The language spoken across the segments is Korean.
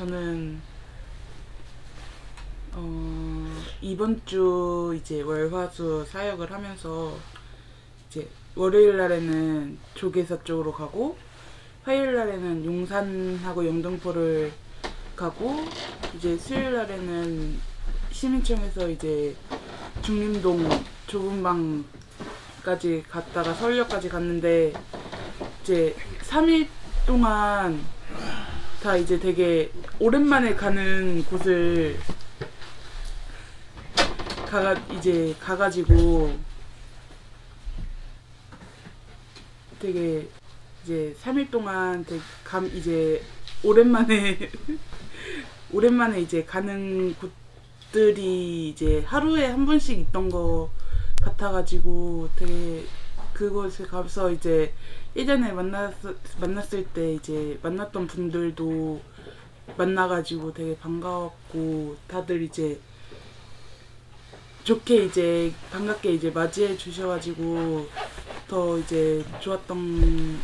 저는 이번 주 이제 월화수 사역을 하면서 이제 월요일 날에는 조계사 쪽으로 가고, 화요일 날에는 용산하고 영등포를 가고, 이제 수요일 날에는 시민청에서 이제 중림동 좁은 방까지 갔다가 서울역까지 갔는데, 이제 3일 동안 다 이제 되게 오랜만에 가는 곳을 가가지고 되게 이제 3일 동안 되게 이제 오랜만에 오랜만에 이제 가는 곳들이 이제 하루에 한 번씩 있던 거 같아가지고 되게 그곳에 가서 이제 예전에 만났을 때 이제 만났던 분들도 만나가지고 되게 반가웠고, 다들 이제 좋게 이제 반갑게 이제 맞이해 주셔가지고 더 이제 좋았던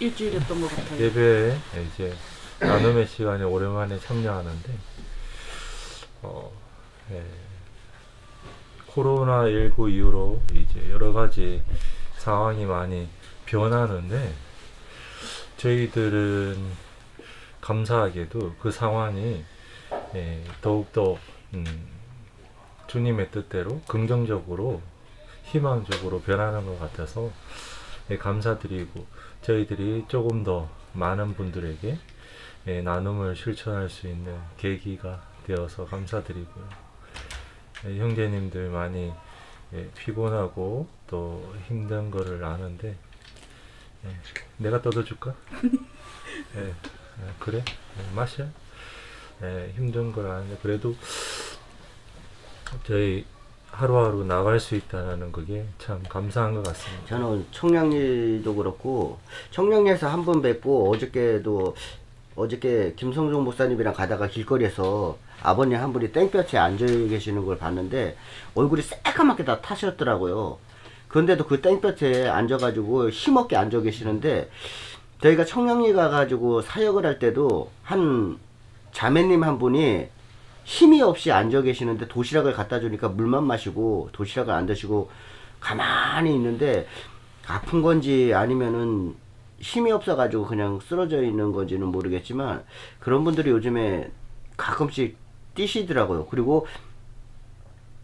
일주일이었던 것 같아요. 예배에 이제 나눔의 시간에 오랜만에 참여하는데 예, 코로나19 이후로 이제 여러 가지 상황이 많이 변하는데, 저희들은 감사하게도 그 상황이 더욱더 주님의 뜻대로 긍정적으로 희망적으로 변하는 것 같아서 감사드리고, 저희들이 조금 더 많은 분들에게 나눔을 실천할 수 있는 계기가 되어서 감사드리고요. 형제님들 많이 피곤하고 또 힘든 거를 아는데, 내가 떠들어줄까? 그래? 마셔? 힘든 걸 아는데 그래도 저희 하루하루 나갈 수 있다는 그게 참 감사한 것 같습니다. 저는 청량리도 그렇고, 청량리에서 한 번 뵙고 어저께 김성종 목사님이랑 가다가 길거리에서 아버님 한 분이 땡볕에 앉아 계시는 걸 봤는데 얼굴이 새까맣게 다 타셨더라고요. 그런데도 그 땡볕에 앉아가지고 힘없게 앉아 계시는데, 저희가 청량리 가가지고 사역을 할 때도 한 자매님 한 분이 힘이 없이 앉아 계시는데 도시락을 갖다 주니까 물만 마시고 도시락을 안 드시고 가만히 있는데, 아픈 건지 아니면은 힘이 없어 가지고 그냥 쓰러져 있는 건지는 모르겠지만, 그런 분들이 요즘에 가끔씩 뛰시더라고요. 그리고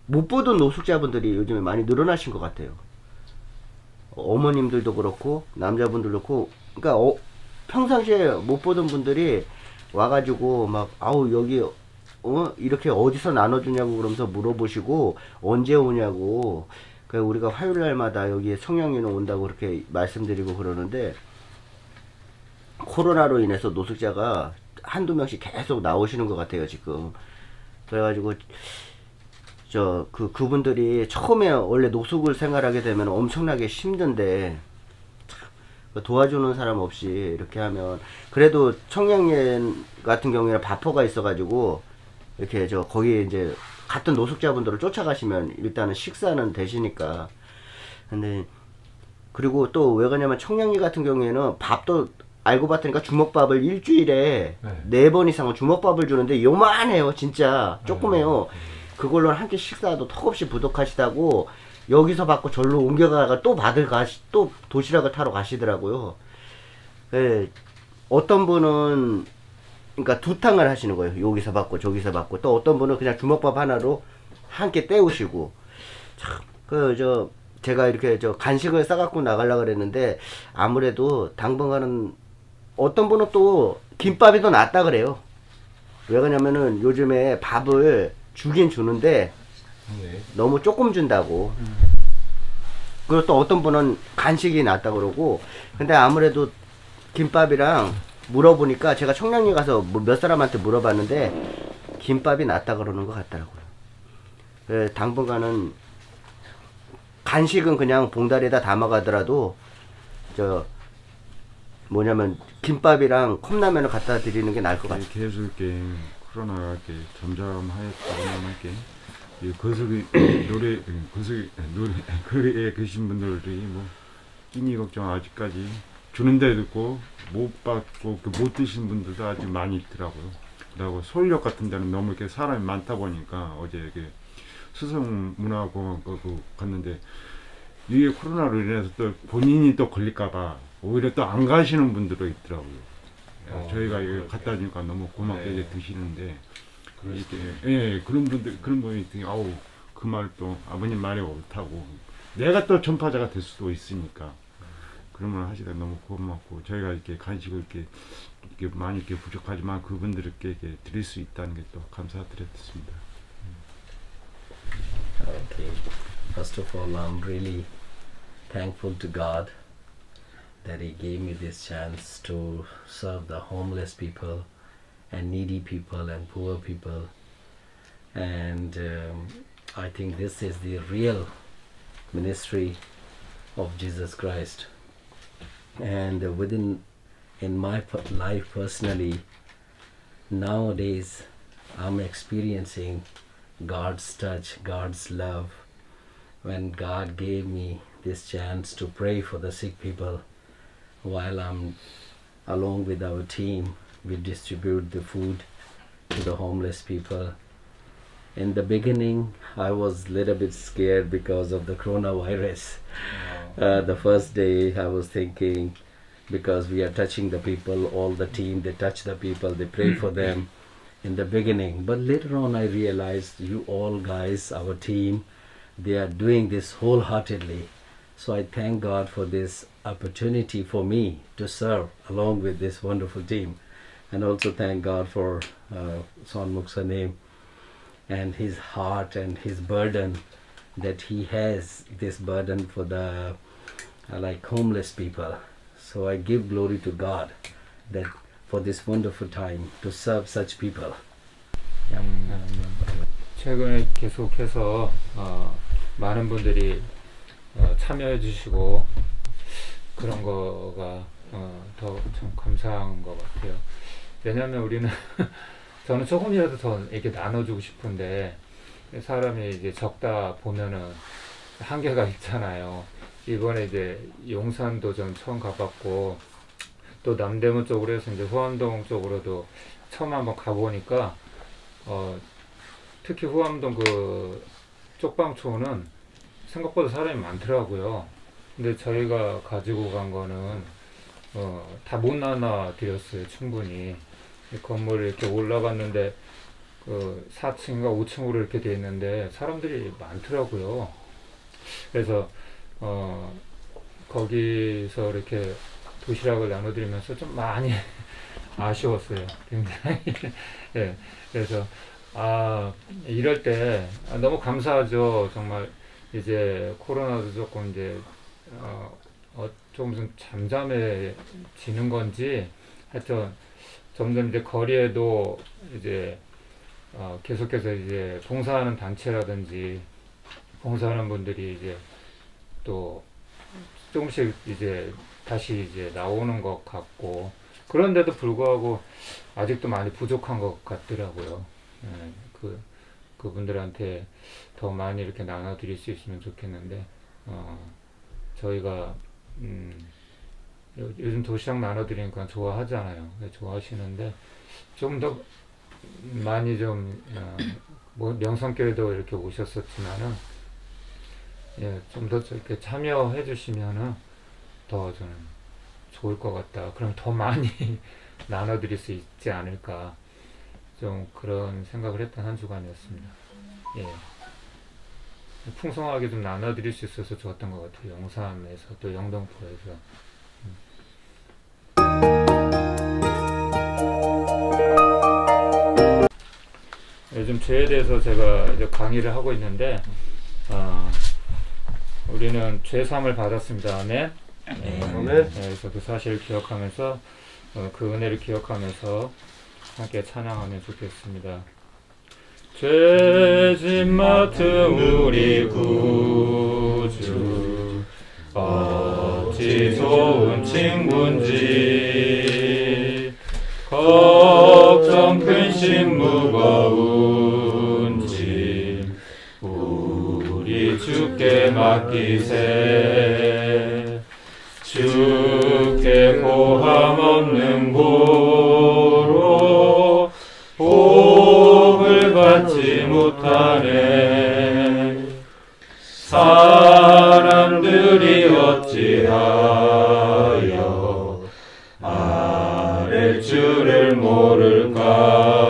못 보던 노숙자분들이 요즘에 많이 늘어나신 것 같아요. 어머님들도 그렇고 남자분들도 그렇고, 그러니까 평상시에 못 보던 분들이 와가지고 막 아우 여기 이렇게 어디서 나눠주냐고 그러면서 물어보시고 언제 오냐고, 그러니까 우리가 화요일 날마다 여기에 청량리로 온다고 그렇게 말씀드리고 그러는데, 코로나로 인해서 노숙자가 한두 명씩 계속 나오시는 것 같아요 지금. 그래가지고 그분들이 처음에 원래 노숙을 생활하게 되면 엄청나게 힘든데, 도와주는 사람 없이 이렇게 하면, 그래도 청량리 같은 경우에는 바퍼가 있어가지고 이렇게 거기에 이제 같은 노숙자분들을 쫓아가시면 일단은 식사는 되시니까. 근데 그리고 또 왜 그러냐면 청량리 같은 경우에는 밥도 알고 봤더니까 주먹밥을 일주일에 4번 이상은 주먹밥을 주는데 요만해요. 진짜 조그매요. 그걸로 한 끼 식사도 턱없이 부족하시다고 여기서 받고 절로 옮겨가다가 또 도시락을 타러 가시더라고요. 예, 어떤 분은 그러니까 두 탕을 하시는 거예요. 여기서 받고 저기서 받고, 또 어떤 분은 그냥 주먹밥 하나로 한 끼 때우시고. 참 제가 이렇게 간식을 싸갖고 나가려고 그랬는데, 아무래도 당분간은 어떤 분은 또 김밥이 더 낫다 그래요. 왜 그러냐면은 요즘에 밥을 주긴 주는데 너무 조금 준다고. 그리고 또 어떤 분은 간식이 낫다 그러고. 근데 아무래도 김밥이랑, 물어보니까 제가 청량리 가서 몇 사람한테 물어봤는데 김밥이 낫다 그러는 것 같더라고요. 예, 당분간은 간식은 그냥 봉다리에다 담아가더라도 김밥이랑 컵라면을 갖다 드리는 게 나을 것 같아요. 계속 이렇게 코로나가 이렇게 점잖하게 거리에 계신 분들이 뭐 끼니 걱정 아직까지 주는데 듣고 못 받고 못 드신 분들도 아주 많이 있더라고요. 그리고 서울역 같은 데는 너무 이렇게 사람이 많다 보니까 어제 이렇게 수성문화공원 갔는데 이게 코로나로 인해서 또 본인이 또 걸릴까봐 오히려 또 안 가시는 분들도 있더라고요. 저희가 여기 갖다 주니까 너무 고맙게 네. 드시는데 예, 그런 분들 그런 분이 아우 그 말 또 아버님 말이 옳다고 내가 또 전파자가 될 수도 있으니까 그런 말 하시다 너무 고맙고 저희가 이렇게 간식을 이렇게 많이 이렇게 부족하지만 그분들께 이렇게 드릴 수 있다는 게 또 감사드렸습니다. Okay. First of all, I'm really thankful to God that He gave me this chance to serve the homeless people and needy people and poor people, and I think this is the real ministry of Jesus Christ. And in my life personally, nowadays I'm experiencing God's touch, God's love. When God gave me this chance to pray for the sick people, while I'm along with our team, we distribute the food to the homeless people. In the beginning, I was a little bit scared because of the coronavirus. The first day I was thinking, because we are touching the people, all the team, they touch the people, they pray for them in the beginning. But later on I realized you all guys, our team, they are doing this wholeheartedly. So I thank God for this opportunity for me to serve along with this wonderful team. And also thank God for Sonmukh Saneem and his heart and his burden, that he has this burden for the like homeless people. So I give glory to God that for this wonderful time to serve such people. 최근에 계속해서 많은 분들이 참여해 주시고 그런 거가 더 참 감사한 것 같아요. 왜냐하면 우리는 저는 조금이라도 더 이렇게 나눠주고 싶은데 사람이 이제 적다 보면은 한계가 있잖아요. 이번에 이제 용산도 전 처음 가봤고 또 남대문 쪽으로 해서 이제 후암동 쪽으로도 처음 한번 가보니까 특히 후암동 그 쪽방촌은 생각보다 사람이 많더라고요. 근데 저희가 가지고 간 거는 다 못 나눠 드렸어요. 충분히 건물을 이렇게 올라갔는데 4층인가 5층으로 이렇게 돼 있는데 사람들이 많더라고요. 그래서 거기서 이렇게 도시락을 나눠드리면서 좀 많이 아쉬웠어요. 굉장히. 예, 그래서 이럴 때 너무 감사하죠. 정말 이제 코로나도 조금 이제 조금 좀 잠잠해지는 건지 하여튼 점점 이제 거리에도 이제 계속해서 이제 봉사하는 단체라든지 봉사하는 분들이 이제 또 조금씩 이제 다시 이제 나오는 것 같고 그런데도 불구하고 아직도 많이 부족한 것 같더라고요. 예, 그분들한테 더 많이 이렇게 나눠드릴 수 있으면 좋겠는데 저희가 요즘 도시락 나눠드리는 건 좋아하잖아요. 좋아하시는데 좀 더 많이 좀 뭐 명성교회도 이렇게 오셨었지만은 예, 좀 더 이렇게 참여해 주시면은 더 저는 좋을 것 같다. 그럼 더 많이 나눠드릴 수 있지 않을까. 좀 그런 생각을 했던 한 주간이었습니다. 예. 풍성하게 좀 나눠드릴 수 있어서 좋았던 것 같아요. 용산에서 또 영등포에서. 요즘 죄에 대해서 제가 이제 강의를 하고 있는데 우리는 죄 사함을 받았습니다. 아멘. 아멘. 예, 저도 사실을 기억하면서 그 은혜를 기억하면서 함께 찬양하면 좋겠습니다. 죄짐 맡은 우리 구주 어찌 좋은 친군지 걱정 근심 무거운 짐 우리 주께 맡기세 주께 고함 없는 보로 못하네. 사람들이 어찌하여 아랠 줄을 모를까.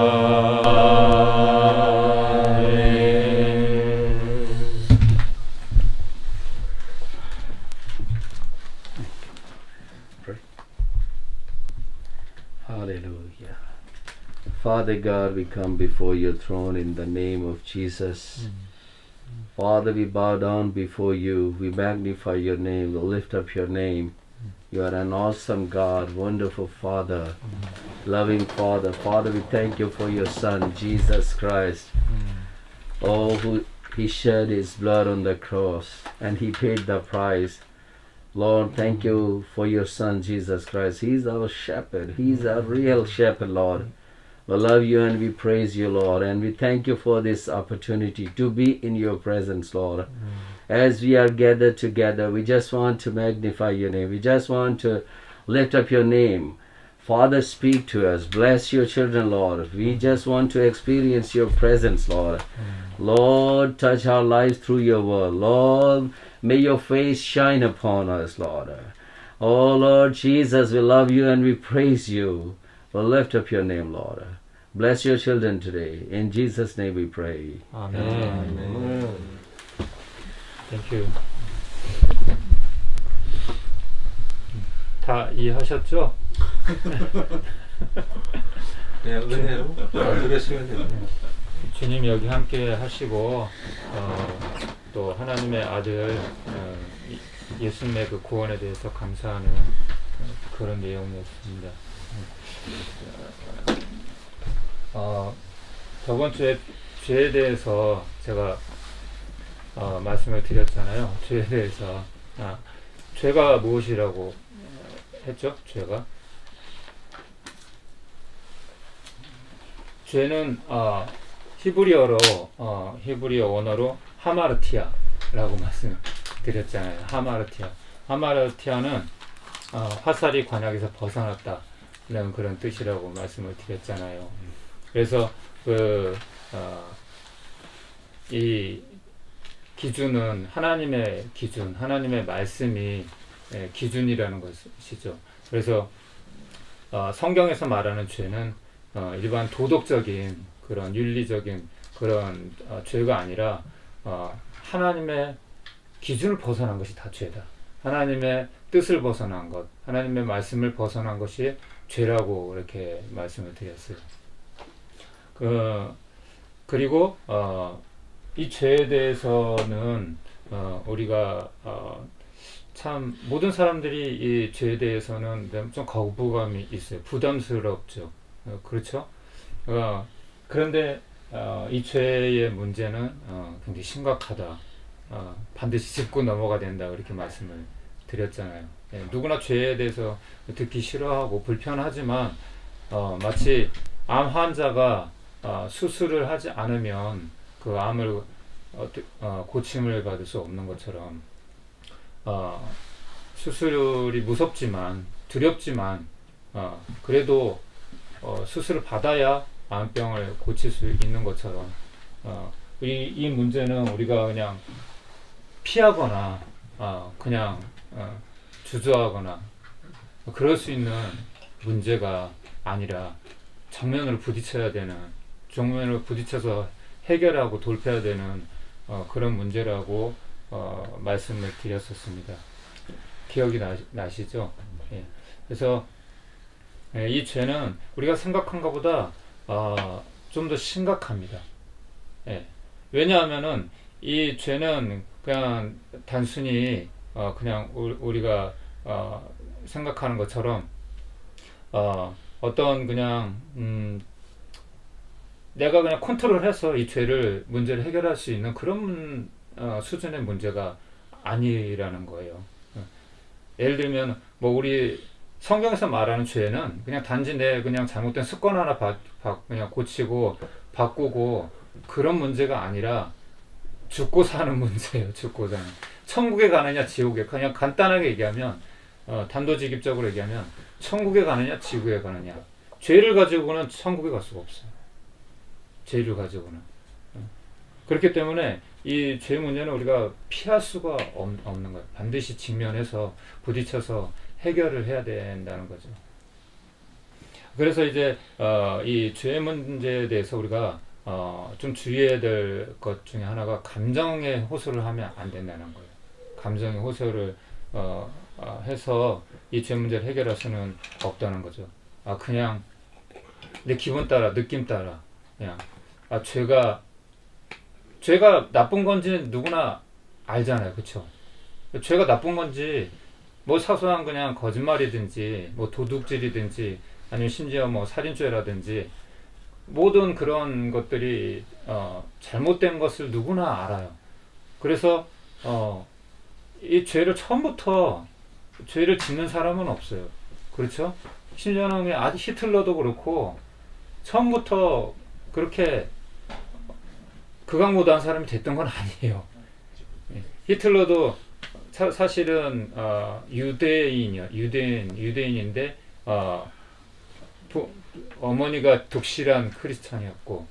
Hallelujah. Father God, we come before your throne in the name of Jesus. Father, we bow down before you. We magnify your name. We lift up your name. You are an awesome God, wonderful Father, loving Father. Father, we thank you for your Son, Jesus Christ. Oh, who he shed his blood on the cross and he paid the price. Lord, thank you for your Son, Jesus Christ. He's our shepherd. He's our real shepherd, Lord. We love you and we praise you, Lord, and we thank you for this opportunity to be in your presence, Lord. As we are gathered together, we just want to magnify your name. We just want to lift up your name. Father, speak to us. Bless your children, Lord. We just want to experience your presence, Lord. Lord, touch our lives through your word. Lord, may your face shine upon us, Lord. Oh, Lord Jesus, we love you and we praise you. Well, lift up your name, Lord. Bless your children today. In Jesus' name we pray. Amen. Amen. Thank you. 다 이해하셨죠? 네, 은혜로 들으시면 됩니다. 주님 여기 함께 하시고 또 하나님의 아들 예수님의 그 구원에 대해서 감사하는 그런 내용이었습니다. 저번 주에 죄에 대해서 제가 말씀을 드렸잖아요. 죄에 대해서 죄가 무엇이라고 했죠? 죄는 히브리어 원어로 하마르티아라고 말씀드렸잖아요. 하마르티아는 화살이 관역에서 벗어났다 라는 그런 뜻이라고 말씀을 드렸잖아요. 그래서 이 기준은 하나님의 기준, 하나님의 말씀이 기준이라는 것이죠. 그래서 성경에서 말하는 죄는 일반 도덕적인 그런 윤리적인 그런 죄가 아니라 하나님의 기준을 벗어난 것이 다 죄다. 하나님의 뜻을 벗어난 것, 하나님의 말씀을 벗어난 것이 죄라고 이렇게 말씀을 드렸어요. 그리고 이 죄에 대해서는 우리가 참 모든 사람들이 이 죄에 대해서는 좀 거부감이 있어요. 부담스럽죠. 그렇죠? 그런데 이 죄의 문제는 굉장히 심각하다. 반드시 짚고 넘어가야 된다. 이렇게 말씀을 드렸잖아요. 예, 누구나 죄에 대해서 듣기 싫어하고 불편하지만 마치 암 환자가 수술을 하지 않으면 그 암을 고침을 받을 수 없는 것처럼 수술이 무섭지만 두렵지만 그래도 수술을 받아야 암병을 고칠 수 있는 것처럼 이 문제는 우리가 그냥 피하거나 그냥 주저하거나 그럴 수 있는 문제가 아니라 정면으로 부딪혀야 되는, 정면으로 부딪혀서 해결하고 돌파해야 되는 그런 문제라고 말씀을 드렸었습니다. 기억이 나시죠? 예. 그래서 이 죄는 우리가 생각한 것보다 좀 더 심각합니다. 예. 왜냐하면은 이 죄는 그냥 단순히 그냥 우리가 생각하는 것처럼 어떤 그냥 내가 그냥 컨트롤해서 이 죄를 문제를 해결할 수 있는 그런 수준의 문제가 아니라는 거예요. 예를 들면 뭐 우리 성경에서 말하는 죄는 그냥 단지 내 그냥 잘못된 습관 하나 그냥 고치고 바꾸고 그런 문제가 아니라 죽고 사는 문제예요. 죽고 사는. 천국에 가느냐 지옥에 가느냐, 그냥 간단하게 얘기하면 단도직입적으로 얘기하면 천국에 가느냐 지옥에 가느냐. 죄를 가지고는 천국에 갈 수가 없어요. 죄를 가지고는. 그렇기 때문에 이 죄 문제는 우리가 피할 수가 없는 거예요. 반드시 직면해서 부딪혀서 해결을 해야 된다는 거죠. 그래서 이제 이 죄 문제에 대해서 우리가 좀 주의해야 될 것 중에 하나가 감정에 호소를 하면 안 된다는 거예요. 감정에 호소를 해서 이 죄 문제를 해결할 수는 없다는 거죠. 그냥 내 기분 따라, 느낌 따라, 그냥 죄가 나쁜 건지 누구나 알잖아요, 그렇죠? 죄가 나쁜 건지 뭐 사소한 그냥 거짓말이든지 뭐 도둑질이든지 아니면 심지어 뭐 살인죄라든지 모든 그런 것들이 잘못된 것을 누구나 알아요. 그래서 이 죄를 처음부터 죄를 짓는 사람은 없어요, 그렇죠? 심지어는 그냥 아주 히틀러도 그렇고 처음부터 그렇게 극악무도한 사람이 됐던 건 아니에요. 히틀러도 사실은 유대인인데 어머니가 독실한 크리스찬이었고,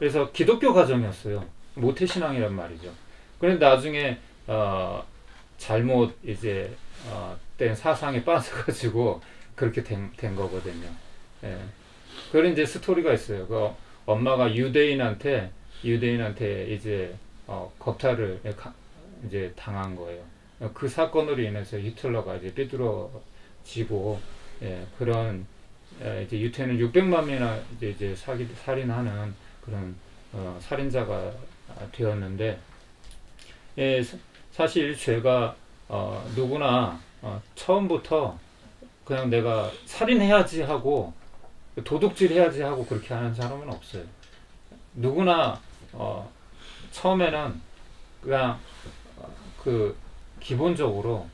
그래서 기독교 가정이었어요. 모태신앙이란 말이죠. 그런데 나중에 잘못 이제 된 사상에 빠져가지고 그렇게 된 거거든요. 예. 그런 이제 스토리가 있어요. 그 엄마가 유대인한테 이제 겁탈을 이제 당한 거예요. 그 사건으로 인해서 히틀러가 이제 삐뚤어지고, 예, 그런 이제 유태인을 600만 명이나 이제 살인하는 그런 살인자가 되었는데, 예, 사실 죄가 누구나 처음부터 그냥 내가 살인해야지 하고 도둑질해야지 하고 그렇게 하는 사람은 없어요. 누구나 처음에는 그냥 그 기본적으로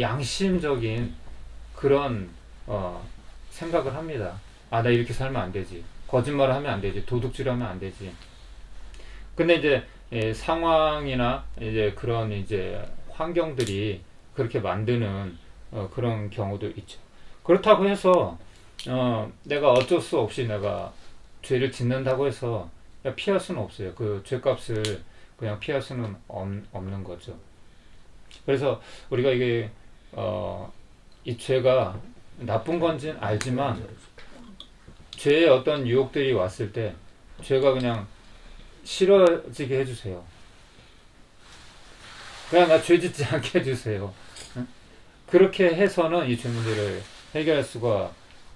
양심적인 그런 생각을 합니다. 나 이렇게 살면 안 되지, 거짓말을 하면 안 되지, 도둑질하면 안 되지. 근데 이제 상황이나 이제 그런 이제 환경들이 그렇게 만드는 그런 경우도 있죠. 그렇다고 해서 내가 어쩔 수 없이 내가 죄를 짓는다고 해서 피할 수는 없어요. 그 죄값을 그냥 피할 수는 없는 거죠. 그래서 우리가 이게 이 죄가 나쁜 건지는 알지만 죄의 어떤 유혹들이 왔을 때 죄가 그냥 싫어지게 해주세요. 그냥 나 죄 짓지 않게 해주세요. 그렇게 해서는 이 죄 문제를 해결할 수가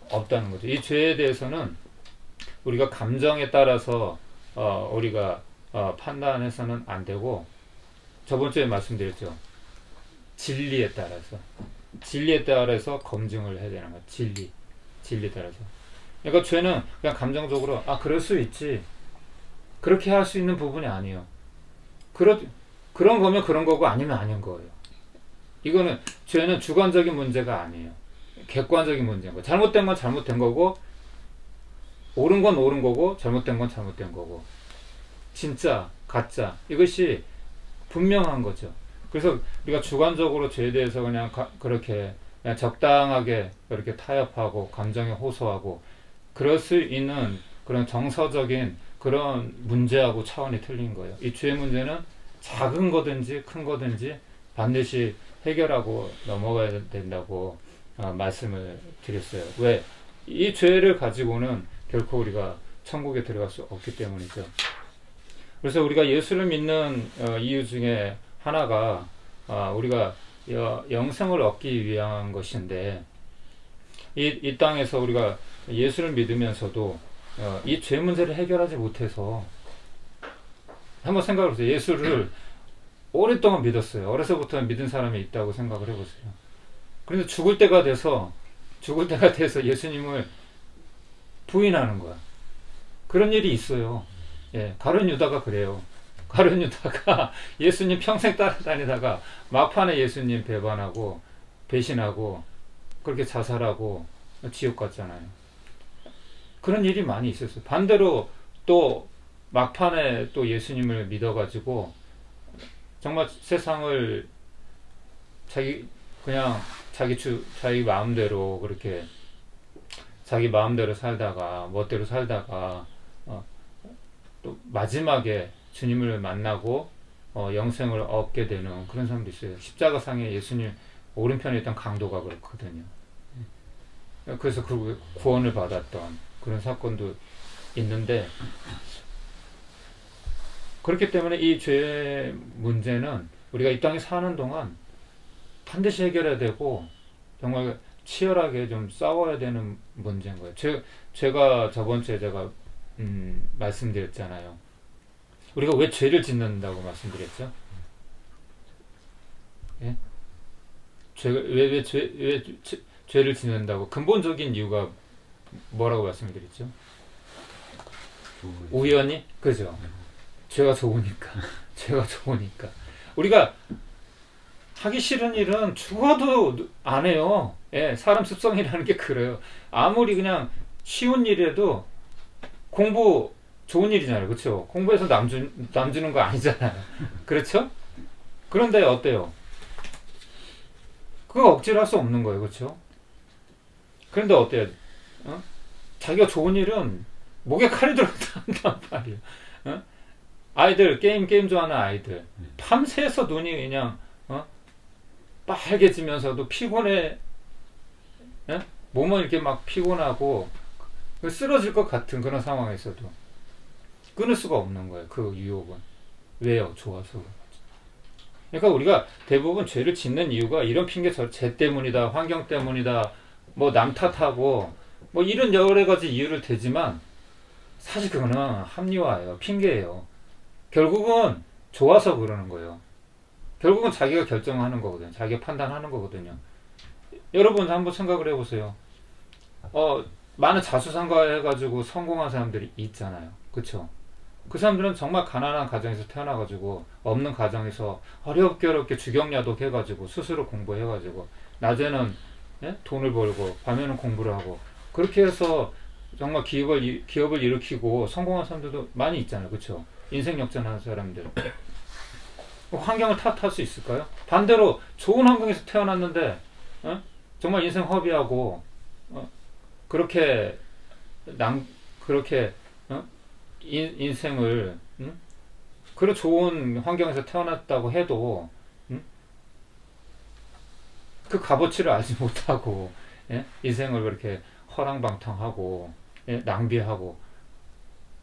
없다는 거죠. 이 죄에 대해서는 우리가 감정에 따라서 우리가 판단해서는 안 되고, 저번주에 말씀드렸죠. 진리에 따라서 검증을 해야 되는 거예요. 진리에 따라서. 그러니까 죄는 그냥 감정적으로 그럴 수 있지, 그렇게 할 수 있는 부분이 아니에요. 그런 거면 그런 거고 아니면 아닌 거예요. 이거는 죄는 주관적인 문제가 아니에요. 객관적인 문제인 거예요. 잘못된 건 잘못된 거고, 옳은 건 옳은 거고, 잘못된 건 잘못된 거고, 진짜 가짜 이것이 분명한 거죠. 그래서 우리가 주관적으로 죄에 대해서 그냥 그냥 적당하게 이렇게 타협하고 감정에 호소하고 그럴 수 있는 그런 정서적인 그런 문제하고 차원이 틀린 거예요. 이 죄 문제는 작은 거든지 큰 거든지 반드시 해결하고 넘어가야 된다고 말씀을 드렸어요. 왜? 이 죄를 가지고는 결코 우리가 천국에 들어갈 수 없기 때문이죠. 그래서 우리가 예수를 믿는 이유 중에 하나가 우리가 영생을 얻기 위한 것인데, 이 땅에서 우리가 예수를 믿으면서도 이 죄 문제를 해결하지 못해서, 한번 생각해 보세요. 예수를 오랫동안 믿었어요. 어려서부터 믿은 사람이 있다고 생각을 해보세요. 그런데 죽을 때가 돼서 예수님을 부인하는 거야. 그런 일이 있어요. 예, 가룟 유다가 그래요. 가룟 유다가 예수님 평생 따라다니다가 막판에 예수님 배반하고 배신하고 그렇게 자살하고 지옥 갔잖아요. 그런 일이 많이 있었어요. 반대로 또 막판에 또 예수님을 믿어가지고 정말 세상을 자기 마음대로 그렇게 자기 마음대로 살다가 멋대로 살다가 또 마지막에 주님을 만나고 영생을 얻게 되는 그런 사람도 있어요. 십자가상에 예수님 오른편에 있던 강도가 그렇거든요. 그래서 그 구원을 받았던 그런 사건도 있는데, 그렇기 때문에 이 죄의 문제는 우리가 이 땅에 사는 동안 반드시 해결해야 되고 정말 치열하게 좀 싸워야 되는 문제인 거예요. 제가 저번 주에 제가 말씀드렸잖아요. 우리가 왜 죄를 짓는다고 말씀드렸죠? 예? 죄를 짓는다고 근본적인 이유가 뭐라고 말씀드렸죠? 우연히? 그죠? 죄가 좋으니까. 죄가 좋으니까. 우리가 하기 싫은 일은 죽어도 안 해요. 예, 사람 습성이라는 게 그래요. 아무리 그냥 쉬운 일이라도 공부 좋은 일이잖아요. 그렇죠? 공부해서 남 주는 거 아니잖아요. 그렇죠? 그런데 어때요? 그거 억지로 할 수 없는 거예요. 그렇죠? 그런데 어때요? 어? 자기가 좋은 일은 목에 칼이 들어간다 한단 말이에요. 어? 아이들, 게임 좋아하는 아이들. 밤새서 눈이 그냥 빨개지면서도 피곤해. 예? 몸은 이렇게 막 피곤하고 쓰러질 것 같은 그런 상황에서도 끊을 수가 없는 거예요. 그 유혹은. 왜요? 좋아서. 그러니까 우리가 대부분 죄를 짓는 이유가 이런 핑계, 죄 때문이다, 환경 때문이다, 뭐 남 탓하고 뭐 이런 여러 가지 이유를 대지만 사실 그거는 합리화예요. 핑계예요. 결국은 좋아서 그러는 거예요. 결국은 자기가 결정하는 거거든요. 자기가 판단하는 거거든요. 여러분 한번 생각을 해보세요. 많은 자수성가해가지고 성공한 사람들이 있잖아요. 그쵸? 그 사람들은 정말 가난한 가정에서 태어나가지고 없는 가정에서 어렵게 주경야독 해가지고 스스로 공부해가지고 낮에는 예? 돈을 벌고 밤에는 공부를 하고 그렇게 해서 정말 기업을 일으키고 성공한 사람들도 많이 있잖아요. 그쵸? 인생 역전하는 사람들. 환경을 탓할 수 있을까요? 반대로 좋은 환경에서 태어났는데 정말 인생 허비하고 인생을 그런 좋은 환경에서 태어났다고 해도 그 값어치를 알지 못하고 인생을 그렇게 허랑방탕하고 낭비하고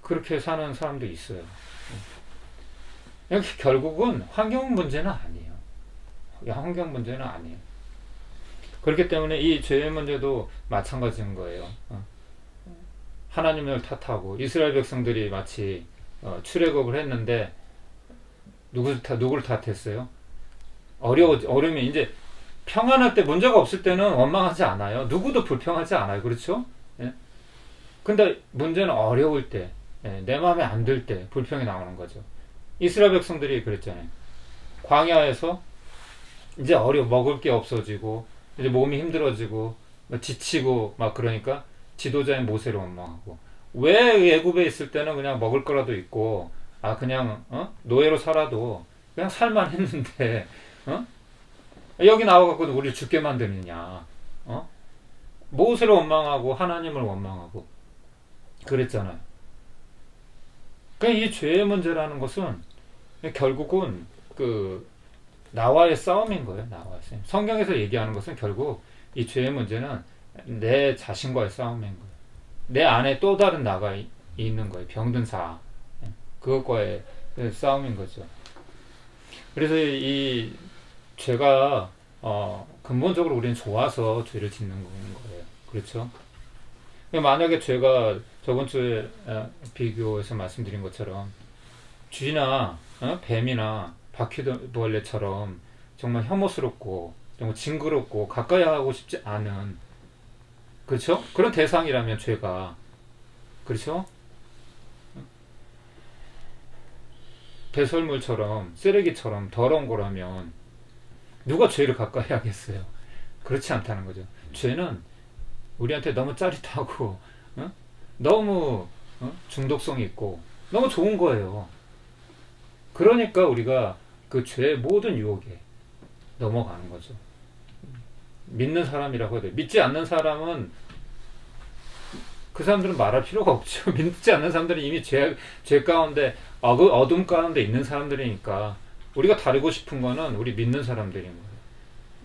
그렇게 사는 사람도 있어요. 결국은 환경 문제는 아니에요. 환경 문제는 아니에요. 그렇기 때문에 이 죄의 문제도 마찬가지인 거예요. 하나님을 탓하고 이스라엘 백성들이 마치 출애굽을 했는데 누구를 탓했어요? 어려우면 이제 평안할 때 문제가 없을 때는 원망하지 않아요. 누구도 불평하지 않아요. 그렇죠? 예? 근데 문제는 어려울 때, 내 마음에 안 들 때 불평이 나오는 거죠. 이스라엘 백성들이 그랬잖아요. 광야에서 이제 먹을 게 없어지고 이제 몸이 힘들어지고 지치고 막 그러니까 지도자인 모세를 원망하고, 왜 애굽에 있을 때는 그냥 먹을 거라도 있고 그냥 노예로 살아도 그냥 살만 했는데 여기 나와갖고 우리를 죽게 만드느냐, 모세를 원망하고 하나님을 원망하고 그랬잖아요. 그러니까 이 죄의 문제라는 것은 결국은 나와의 싸움인 거예요. 나와의 싸움. 성경에서 얘기하는 것은 결국 이 죄의 문제는 내 자신과의 싸움인 거예요. 내 안에 또 다른 나가 있는 거예요. 병든 자. 그것과의 싸움인 거죠. 그래서 이 죄가 근본적으로 우리는 좋아서 죄를 짓는 거예요. 그렇죠? 만약에 죄가 저번 주에 비교해서 말씀드린 것처럼 쥐나 뱀이나 바퀴벌레처럼 정말 혐오스럽고 정말 징그럽고 가까이 하고 싶지 않은, 그렇죠? 그런 대상이라면 죄가, 그렇죠? 배설물처럼 쓰레기처럼 더러운 거라면 누가 죄를 가까이 하겠어요? 그렇지 않다는 거죠. 죄는 우리한테 너무 짜릿하고 너무 중독성이 있고 너무 좋은 거예요. 그러니까 우리가 그 죄의 모든 유혹에 넘어가는 거죠. 믿는 사람이라고 해야 돼요. 믿지 않는 사람은 그 사람들은 말할 필요가 없죠. 믿지 않는 사람들은 이미 죄 가운데, 어둠 가운데 있는 사람들이니까. 우리가 다루고 싶은 거는 우리 믿는 사람들인 거예요.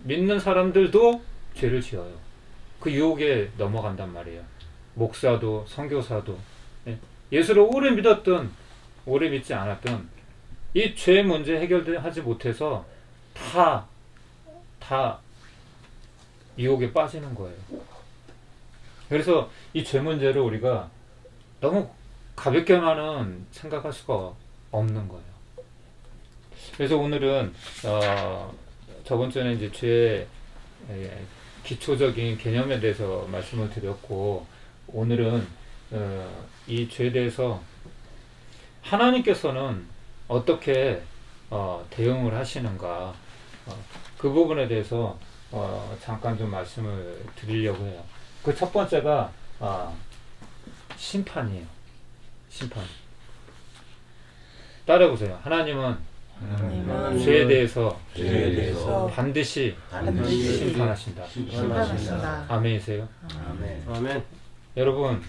믿는 사람들도 죄를 지어요. 그 유혹에 넘어간단 말이에요. 목사도 선교사도, 예수를 오래 믿었든 오래 믿지 않았든 이 죄 문제 해결하지 못해서 다 유혹에 빠지는 거예요. 그래서 이 죄 문제를 우리가 너무 가볍게만은 생각할 수가 없는 거예요. 그래서 오늘은 저번 주에는 이제 죄의 기초적인 개념에 대해서 말씀을 드렸고, 오늘은 이 죄에 대해서 하나님께서는 어떻게 대응을 하시는가, 그 부분에 대해서 잠깐 좀 말씀을 드리려고 해요. 그 첫 번째가 심판이에요. 심판. 따라해보세요. 하나님은 죄에 대해서 반드시 심판하신다. 아멘이세요? 아멘. 여러분,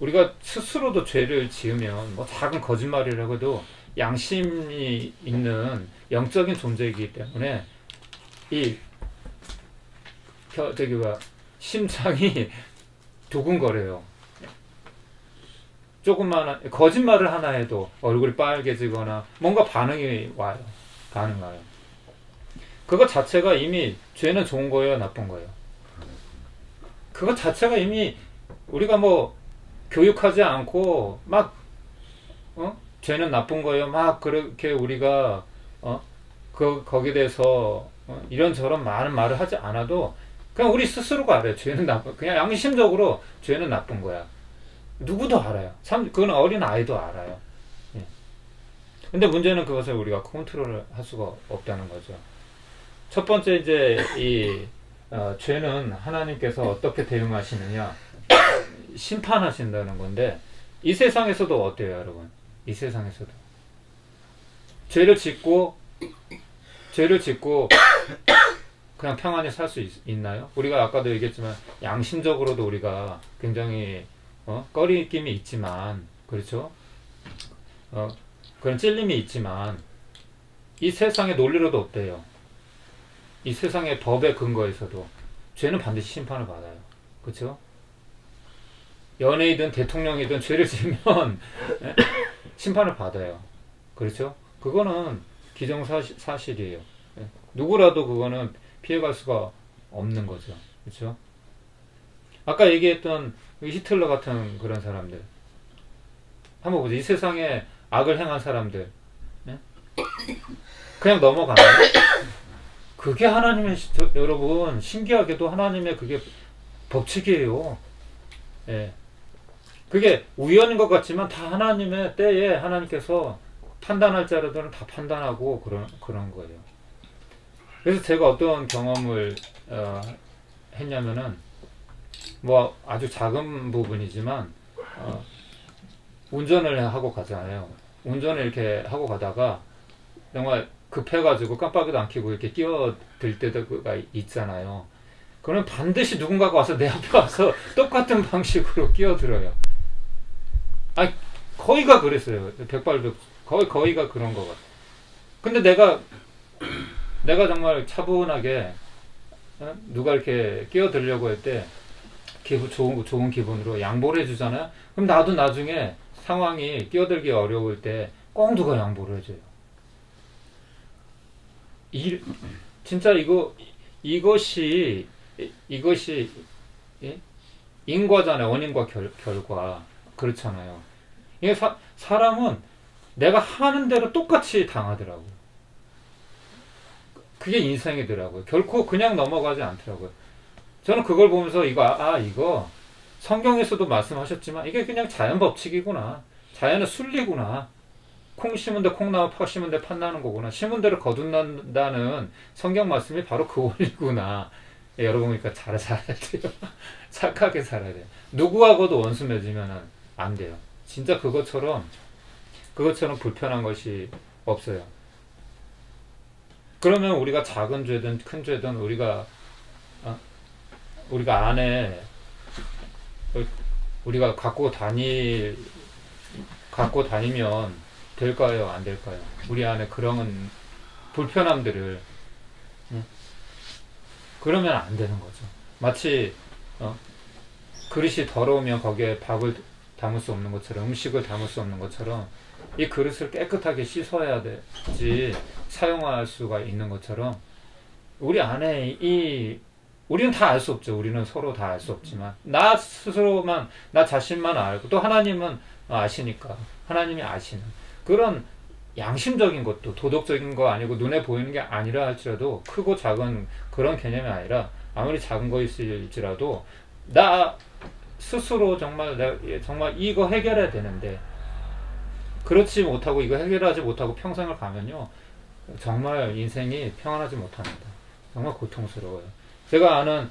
우리가 스스로도 죄를 지으면 뭐 작은 거짓말이라고 해도 양심이 있는 영적인 존재이기 때문에 이 심장이 두근거려요. 조금만 거짓말을 하나 해도 얼굴이 빨개지거나 뭔가 반응이 와요. 반응가요. 그거 자체가 이미 죄는 좋은 거예요, 나쁜 거예요? 그거 자체가 이미 우리가 뭐 교육하지 않고 막 죄는 나쁜 거예요. 막 그렇게 우리가 거기에 대해서 이런저런 많은 말을 하지 않아도 그냥 우리 스스로가 알아요. 죄는 나쁜, 그냥 양심적으로 죄는 나쁜 거야. 누구도 알아요. 참, 그건 어린 아이도 알아요. 예. 근데 문제는 그것을 우리가 컨트롤을 할 수가 없다는 거죠. 첫 번째, 이제 이 죄는 하나님께서 어떻게 대응하시느냐, 심판하신다는 건데, 이 세상에서도 어때요, 여러분? 이 세상에서도 죄를 짓고 그냥 평안히 살 수 있나요? 우리가 아까도 얘기했지만 양심적으로도 우리가 굉장히 꺼리낌이 있지만, 그렇죠? 그런 찔림이 있지만 이 세상의 논리로도 어때요? 이 세상의 법의 근거에서도 죄는 반드시 심판을 받아요. 그렇죠? 연예인이든 대통령이든 죄를 지으면 심판을 받아요. 그렇죠? 그거는 기정사실이에요. 누구라도 그거는 피해갈 수가 없는 거죠. 그렇죠? 아까 얘기했던 히틀러 같은 그런 사람들 한번 보죠. 이 세상에 악을 행한 사람들 그냥 넘어가나요? 그게 하나님의, 여러분, 신기하게도 하나님의 그게 법칙이에요. 예. 그게 우연인 것 같지만 다 하나님의 때에 하나님께서 판단할 자들은 다 판단하고 그런 거예요. 그래서 제가 어떤 경험을 했냐면은, 뭐 아주 작은 부분이지만 운전을 하고 가잖아요. 운전을 이렇게 하고 가다가 정말 급해가지고 깜빡이도 안 켜고 이렇게 끼어들 때가 있잖아요. 그러면 반드시 누군가가 와서 내 앞에 와서 똑같은 방식으로 끼어들어요. 아, 거의가 그랬어요. 백발백, 거의가 그런 것 같아요. 근데 내가 정말 차분하게 누가 이렇게 끼어들려고 할 때 좋은 기분으로 양보를 해주잖아요. 그럼 나도 나중에 상황이 끼어들기 어려울 때 꼭 누가 양보를 해줘요. 진짜 이것이 예? 인과잖아요. 원인과 결과. 그렇잖아요. 이게 사람은 내가 하는 대로 똑같이 당하더라고요. 그게 인생이더라고요. 결코 그냥 넘어가지 않더라고요. 저는 그걸 보면서 이거 성경에서도 말씀하셨지만 이게 그냥 자연 법칙이구나. 자연의 순리구나. 콩 심은 데 콩 나와, 팥 심은 데 팥 나는 거구나. 심은 대로 거둔다는 성경 말씀이 바로 그 원리구나. 예, 여러분, 그러니까 잘 살아야 돼요. 착하게 살아야 돼요. 누구하고도 원수 맺으면 안 돼요. 진짜 그것처럼 불편한 것이 없어요. 그러면 우리가 작은 죄든 큰 죄든 우리가 안에 우리가 갖고 다니면 될까요? 안 될까요? 우리 안에 그런 불편함들을 그러면 안 되는 거죠. 마치 그릇이 더러우면 거기에 밥을 담을 수 없는 것처럼, 음식을 담을 수 없는 것처럼, 이 그릇을 깨끗하게 씻어야 되지 사용할 수가 있는 것처럼, 우리 안에 우리는 다 알 수 없죠. 우리는 서로 다 알 수 없지만, 나 스스로만, 나 자신만 알고, 또 하나님은 아시니까, 하나님이 아시는 그런 양심적인 것도, 도덕적인 거 아니고 눈에 보이는 게 아니라 할지라도, 크고 작은 그런 개념이 아니라 아무리 작은 거일지라도 나 스스로 정말 이거 해결해야 되는데 그렇지 못하고, 이거 해결하지 못하고 평생을 가면요, 정말 인생이 평안하지 못합니다. 정말 고통스러워요. 제가 아는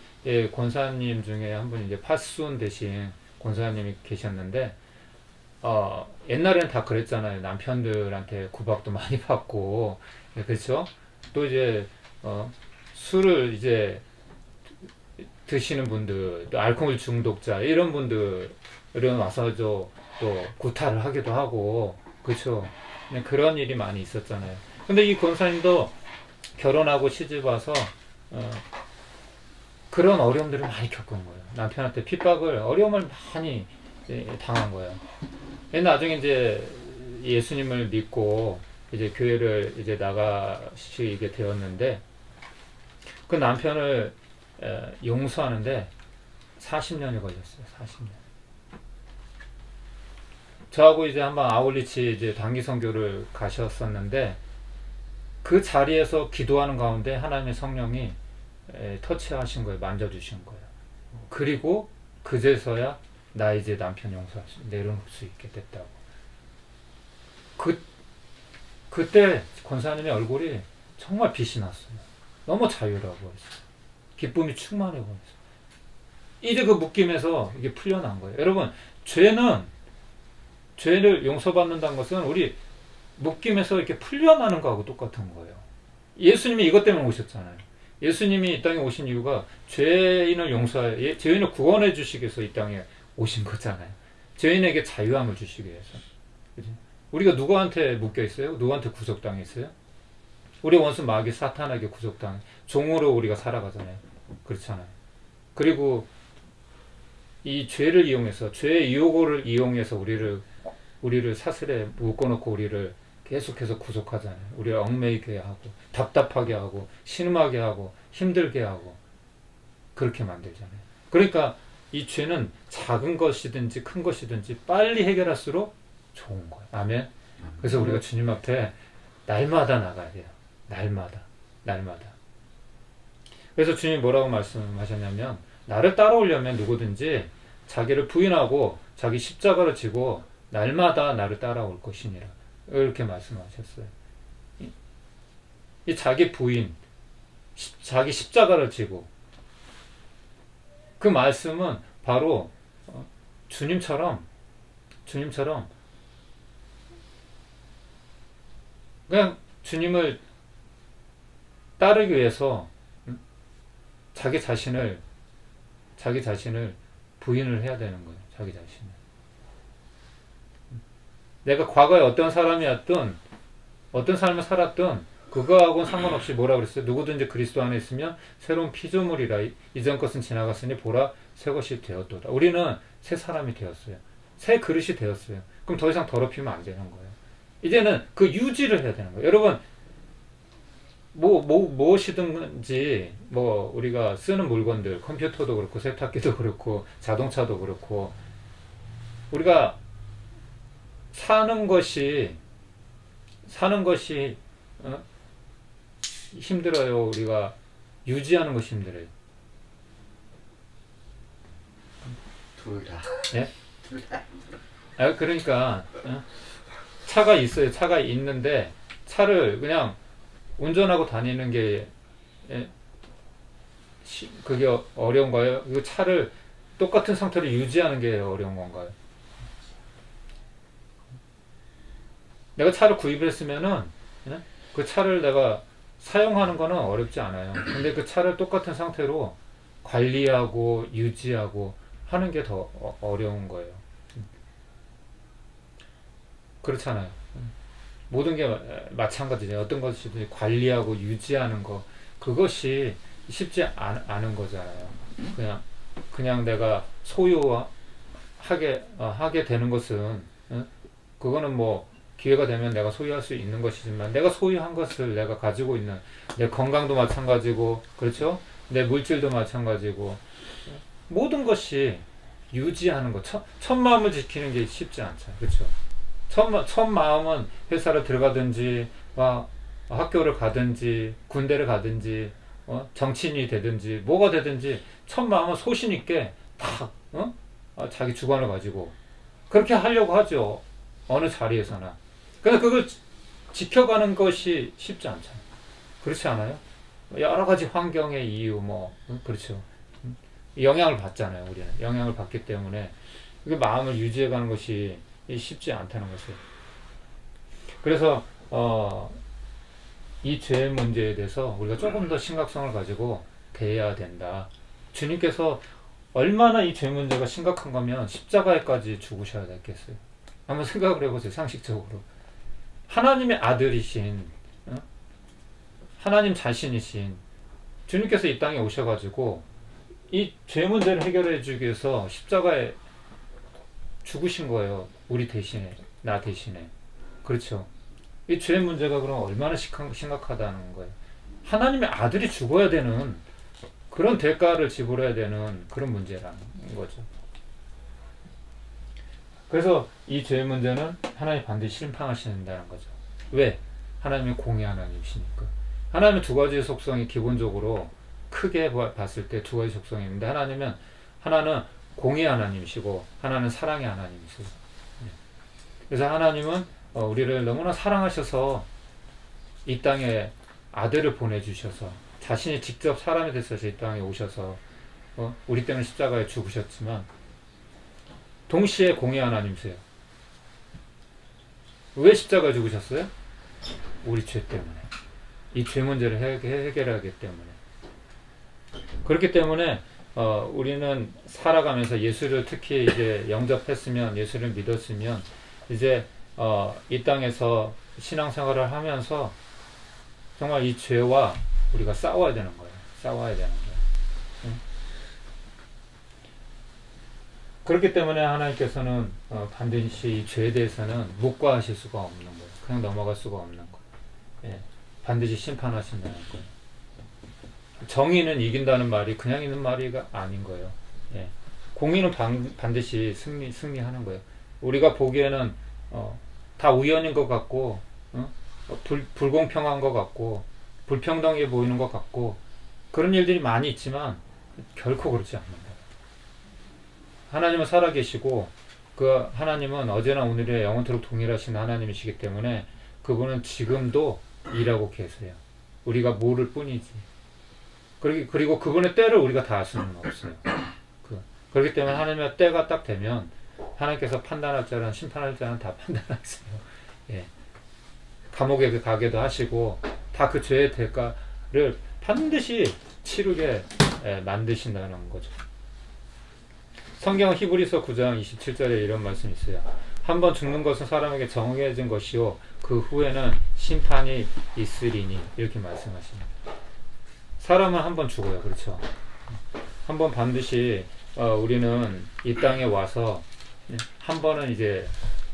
권사님 중에 한 분이 이제 파순 대신 권사님이 계셨는데, 옛날에는 다 그랬잖아요. 남편들한테 구박도 많이 받고, 그렇죠? 또 이제 술을 이제 드시는 분들, 또 알코올 중독자 이런 분들은 와서 또 구타를 하기도 하고, 그렇죠? 그런 일이 많이 있었잖아요. 근데 이 권사님도 결혼하고 시집 와서 그런 어려움들을 많이 겪은 거예요. 남편한테 핍박을, 어려움을 많이 당한 거예요. 나중에 이제 예수님을 믿고 이제 교회를 이제 나가시게 되었는데, 그 남편을 용서하는데 40년이 걸렸어요. 40년. 저하고 이제 한번 아울리치 이제 단기 선교를 가셨었는데, 그 자리에서 기도하는 가운데 하나님의 성령이 터치하신 거예요. 만져주신 거예요. 그리고 그제서야 나 이제 남편 용서할 수, 내려놓을 수 있게 됐다고. 그때 권사님의 얼굴이 정말 빛이 났어요. 너무 자유라고 했어요. 기쁨이 충만해 보였어요. 이제 그 묶임에서 이게 풀려난 거예요. 여러분, 죄를 용서받는다는 것은 우리 묶임에서 이렇게 풀려나는 거하고 똑같은 거예요. 예수님이 이것 때문에 오셨잖아요. 예수님이 이 땅에 오신 이유가 죄인을 구원해 주시기 위해서 이 땅에 오신 거잖아요. 죄인에게 자유함을 주시기 위해서. 그치? 우리가 누구한테 묶여 있어요? 누구한테 구속당해 있어요? 우리 원수 마귀 사탄에게 구속당해, 종으로 우리가 살아가잖아요. 그렇잖아요. 그리고 이 죄를 이용해서, 죄의 유혹을 이용해서 우리를 사슬에 묶어놓고 우리를 계속해서 구속하잖아요. 우리를 얽매이게 하고, 답답하게 하고, 신음하게 하고, 힘들게 하고, 그렇게 만들잖아요. 그러니까 이 죄는 작은 것이든지 큰 것이든지 빨리 해결할수록 좋은 거예요. 아멘. 그래서 우리가 주님 앞에 날마다 나가야 돼요. 날마다. 그래서 주님이 뭐라고 말씀하셨냐면, 나를 따라오려면 누구든지 자기를 부인하고 자기 십자가를 지고 날마다 나를 따라올 것이니라, 이렇게 말씀하셨어요. 이 자기 부인, 자기 십자가를 지고, 그 말씀은 바로 주님처럼 그냥 주님을 따르기 위해서 자기 자신을 부인을 해야 되는 거예요. 자기 자신을. 내가 과거에 어떤 사람이었든, 어떤 삶을 살았든, 그거하고는 상관없이 뭐라 그랬어요? 누구든지 그리스도 안에 있으면 새로운 피조물이라, 이전 것은 지나갔으니 보라 새 것이 되었도다. 우리는 새 사람이 되었어요. 새 그릇이 되었어요. 그럼 더 이상 더럽히면 안 되는 거예요. 이제는 그 유지를 해야 되는 거예요. 여러분, 무엇이든지, 우리가 쓰는 물건들, 컴퓨터도 그렇고, 세탁기도 그렇고, 자동차도 그렇고, 우리가 사는 것이 힘들어요. 우리가 유지하는 것이 힘들어요. 둘 다. 예? 둘 다. 아, 그러니까 차가 있어요. 차가 있는데 차를 그냥 운전하고 다니는 게 그게 어려운 거예요? 이 차를 똑같은 상태로 유지하는 게 어려운 건가요? 내가 차를 구입했으면은 그 차를 내가 사용하는 거는 어렵지 않아요. 근데 그 차를 똑같은 상태로 관리하고 유지하고 하는 게 더 어려운 거예요. 그렇잖아요. 모든 게 마찬가지죠. 어떤 것이든 관리하고 유지하는 거, 그것이 쉽지 않은 거잖아요. 그냥 내가 소유하게 되는 것은, 그거는 뭐 기회가 되면 내가 소유할 수 있는 것이지만, 내가 소유한 것을 내가 가지고 있는, 내 건강도 마찬가지고, 그렇죠? 내 물질도 마찬가지고, 모든 것이 유지하는 것, 첫 마음을 지키는 게 쉽지 않잖아요. 그렇죠? 첫 마음은 회사를 들어가든지, 학교를 가든지, 군대를 가든지, 정치인이 되든지, 뭐가 되든지, 첫 마음은 소신 있게 딱 자기 주관을 가지고 그렇게 하려고 하죠. 어느 자리에서나. 근데 그걸 지켜가는 것이 쉽지 않잖아요. 그렇지 않아요? 여러 가지 환경의 이유, 그렇죠. 영향을 받잖아요, 우리는. 영향을 받기 때문에 그 마음을 유지해가는 것이 쉽지 않다는 것이에요. 그래서 이 죄의 문제에 대해서 우리가 조금 더 심각성을 가지고 대해야 된다. 주님께서 얼마나 이 죄 문제가 심각한 거면 십자가에까지 죽으셔야 됐겠어요. 한번 생각을 해보세요. 상식적으로 하나님의 아들이신, 하나님 자신이신 주님께서 이 땅에 오셔가지고 이 죄 문제를 해결해 주기 위해서 십자가에 죽으신 거예요. 우리 대신에, 나 대신에. 그렇죠? 이 죄 문제가 그럼 얼마나 심각하다는 거예요. 하나님의 아들이 죽어야 되는, 그런 대가를 지불해야 되는 그런 문제라는 거죠. 그래서 이 죄 문제는 하나님 반드시 심판하신다는 거죠. 왜? 하나님의 공의 하나님이시니까. 하나님은 두 가지 속성이 기본적으로 크게 봤을 때 두 가지 속성이 있는데, 하나는 공의 하나님이시고 하나는 사랑의 하나님이시고. 그래서 하나님은 우리를 너무나 사랑하셔서 이 땅에 아들을 보내주셔서, 자신이 직접 사람이 돼서 이 땅에 오셔서 우리 때문에 십자가에 죽으셨지만, 동시에 공의 하나님이세요. 왜 십자가에 죽으셨어요? 우리 죄 때문에, 이 죄 문제를 해결하기 때문에. 그렇기 때문에 우리는 살아가면서 예수를 특히 이제 영접했으면, 예수를 믿었으면, 이제 이 땅에서 신앙생활을 하면서 정말 이 죄와 우리가 싸워야 되는 거예요. 싸워야 되는 거예요. 그렇기 때문에 하나님께서는 반드시 이 죄에 대해서는 묵과하실 수가 없는 거예요. 그냥 넘어갈 수가 없는 거예요. 예. 반드시 심판하신다는 거예요. 정의는 이긴다는 말이 그냥 있는 말이 아닌 거예요. 예. 공의는 반드시 승리하는 거예요. 우리가 보기에는 다 우연인 것 같고, 불공평한 것 같고, 불평등해 보이는 것 같고, 그런 일들이 많이 있지만 결코 그렇지 않습니다. 하나님은 살아계시고, 그 하나님은 어제나 오늘이나 영원토록 동일하신 하나님이시기 때문에 그분은 지금도 일하고 계세요. 우리가 모를 뿐이지. 그리고 그분의 때를 우리가 다 알 수는 없어요. 그렇기 때문에 하나님의 때가 딱 되면 하나님께서 판단할 자는, 심판할 자는 다 판단하세요. 예. 감옥에 가게도 하시고 다 그 죄의 대가를 반드시 치르게 만드신다는 거죠. 성경 히브리서 9장 27절에 이런 말씀이 있어요. 한번 죽는 것은 사람에게 정해진 것이요, 그 후에는 심판이 있으리니, 이렇게 말씀하십니다. 사람은 한번 죽어요. 그렇죠? 한번 반드시 우리는 이 땅에 와서 한 번은 이제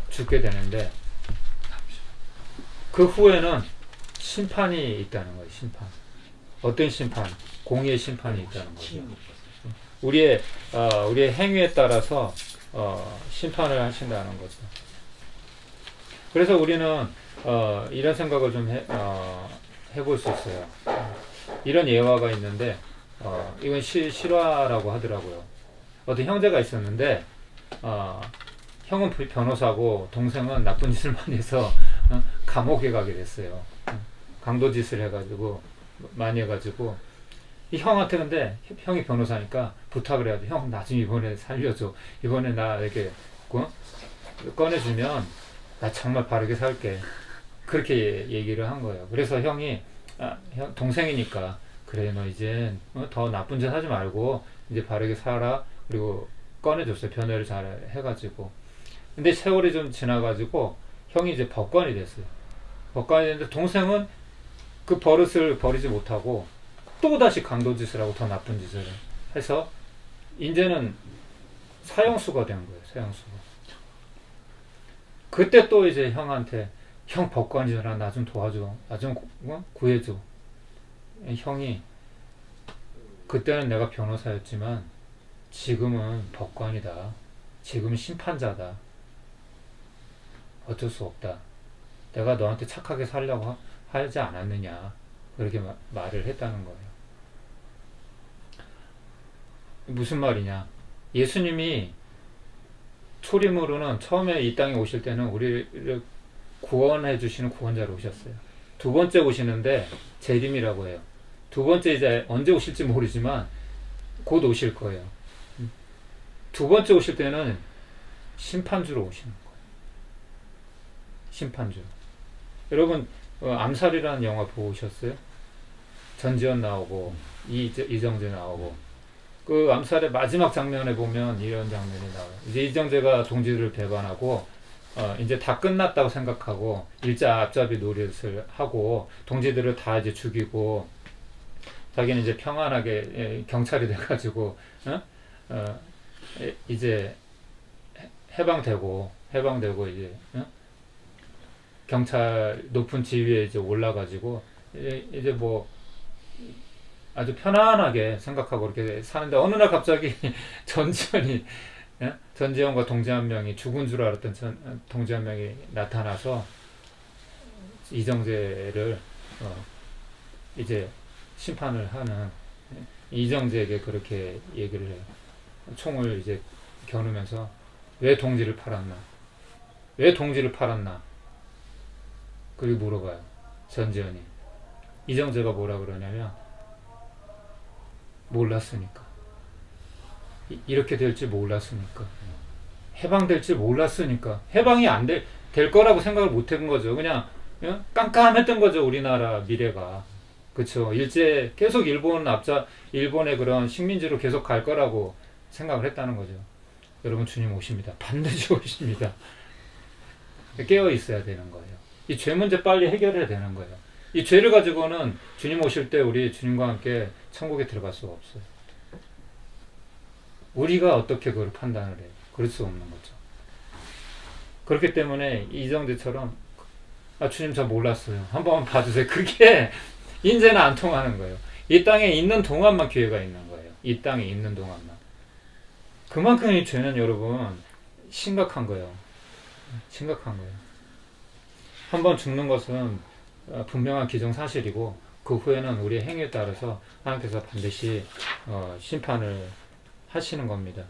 죽게 되는데, 그 후에는 심판이 있다는 거예요. 심판. 어떤 심판? 공의의 심판이 있다는 거죠. 우리의 행위에 따라서 심판을 하신다는 거죠. 그래서 우리는 이런 생각을 좀 해볼 수 있어요. 이런 예화가 있는데, 이건 실화라고 하더라고요. 어떤 형제가 있었는데, 형은 변호사고 동생은 나쁜 짓을 많이 해서 감옥에 가게 됐어요. 강도 짓을 많이 해가지고 이 형한테, 근데 형이 변호사니까 부탁을 해야 돼. 형, 나 좀 이번에 살려줘. 이번에 나 이렇게 꺼내주면 나 정말 바르게 살게. 그렇게 얘기를 한 거예요. 그래서 형이, 동생이니까, 그래 너 이제 더 나쁜 짓 하지 말고 이제 바르게 살아. 그리고 꺼내줬어요. 변호를 잘 해가지고. 근데 세월이 좀 지나가지고 형이 이제 법관이 됐어요. 법관이 됐는데 동생은 그 버릇을 버리지 못하고 또다시 강도짓을 하고 더 나쁜 짓을 해서 이제는 사형수가 된 거예요. 사형수가. 그때 또 이제 형한테, 형 법관이잖아, 나 좀 도와줘, 나 좀 구해줘. 형이, 그때는 내가 변호사였지만 지금은 법관이다, 지금은 심판자다, 어쩔 수 없다, 내가 너한테 착하게 살려고 하지 않았느냐, 그렇게 말을 했다는 거예요. 무슨 말이냐, 예수님이 초림으로는 처음에 이 땅에 오실 때는 우리를 구원해 주시는 구원자로 오셨어요. 두 번째 오시는데 재림이라고 해요. 두 번째 이제 언제 오실지 모르지만 곧 오실 거예요. 두 번째 오실 때는 심판주로 오시는 거예요. 심판주. 여러분 암살이라는 영화 보고 오셨어요? 전지현 나오고 이정재 나오고. 그 암살의 마지막 장면에 보면 이런 장면이 나와요. 이제 이정재가 동지를 배반하고 이제 다 끝났다고 생각하고 일자 앞잡이 노릇을 하고 동지들을 다 이제 죽이고 자기는 이제 평안하게 경찰이 돼가지고 이제 해방되고 이제 경찰 높은 지위에 이제 올라가지고 이제 뭐 아주 편안하게 생각하고 이렇게 사는데 어느 날 갑자기 전지현과 동지 한 명이, 죽은 줄 알았던 동지 한 명이 나타나서 이정재를 이제 심판을 하는, 이정재에게 그렇게 얘기를 해요. 총을 이제 겨누면서 왜 동지를 팔았나, 왜 동지를 팔았나, 그리고 물어봐요. 전지현이. 이정재가 뭐라 그러냐면 몰랐으니까, 이렇게 될지 몰랐으니까, 해방될지 몰랐으니까, 해방이 안 될 거라고 생각을 못 한 거죠. 그냥 깜깜했던 거죠, 우리나라 미래가. 그쵸. 일제, 계속 일본의 그런 식민지로 계속 갈 거라고 생각을 했다는 거죠. 여러분, 주님 오십니다. 반드시 오십니다. 깨어 있어야 되는 거예요. 이 죄 문제 빨리 해결해야 되는 거예요. 이 죄를 가지고는 주님 오실 때 우리 주님과 함께 천국에 들어갈 수가 없어요. 우리가 어떻게 그걸 판단을 해요? 그럴 수 없는 거죠. 그렇기 때문에 이정재처럼, 아, 주님 저 몰랐어요, 한번 봐주세요, 그게 인제는 안 통하는 거예요. 이 땅에 있는 동안만 기회가 있는 거예요. 이 땅에 있는 동안만. 그만큼 이 죄는 여러분 심각한 거예요. 심각한 거예요. 한번 죽는 것은 분명한 기정사실이고, 그 후에는 우리의 행위에 따라서 하나님께서 반드시 심판을 하시는 겁니다.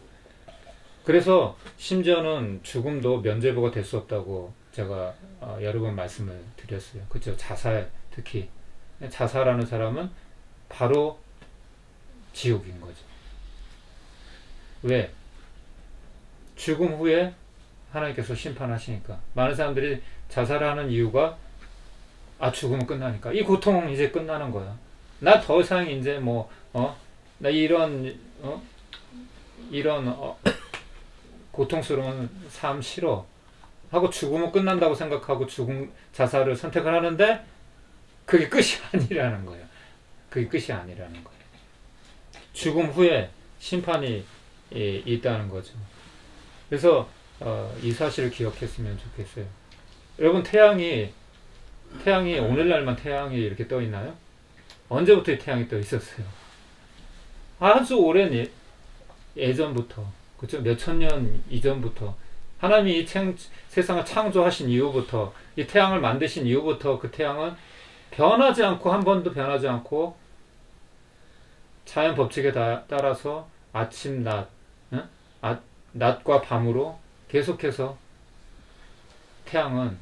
그래서 심지어는 죽음도 면죄부가 될 수 없다고 제가 여러 번 말씀을 드렸어요. 그렇죠? 자살, 특히 자살하는 사람은 바로 지옥인 거죠. 왜? 죽음 후에 하나님께서 심판하시니까. 많은 사람들이 자살하는 이유가, 아, 죽으면 끝나니까, 이 고통 이제 끝나는 거야, 나 더 이상 이제 뭐 나 이런 고통스러운 삶 싫어 하고 죽으면 끝난다고 생각하고 자살을 선택을 하는데, 그게 끝이 아니라는 거예요. 그게 끝이 아니라는 거예요. 죽음 후에 심판이 있다는 거죠. 그래서 이 사실을 기억했으면 좋겠어요. 여러분, 태양이 오늘날만 태양이 이렇게 떠 있나요? 언제부터 이 태양이 떠 있었어요? 아주 오랜 예전부터, 그렇죠? 몇천 년 이전부터, 하나님이 이 세상을 창조하신 이후부터, 이 태양을 만드신 이후부터 그 태양은 변하지 않고, 한 번도 변하지 않고 자연 법칙에 따라서 아침, 낮, 낮과 밤으로 계속해서 태양은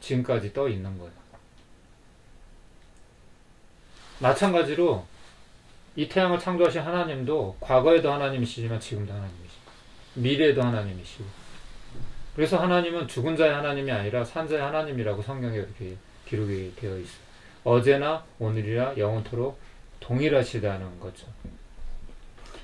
지금까지 떠 있는 거예요. 마찬가지로 이 태양을 창조하신 하나님도 과거에도 하나님이시지만 지금도 하나님이시고 미래에도 하나님이시고. 그래서 하나님은 죽은 자의 하나님이 아니라 산 자의 하나님이라고 성경에 이렇게 기록이 되어 있어요. 어제나 오늘이나 영원토록 동일하시다는 거죠.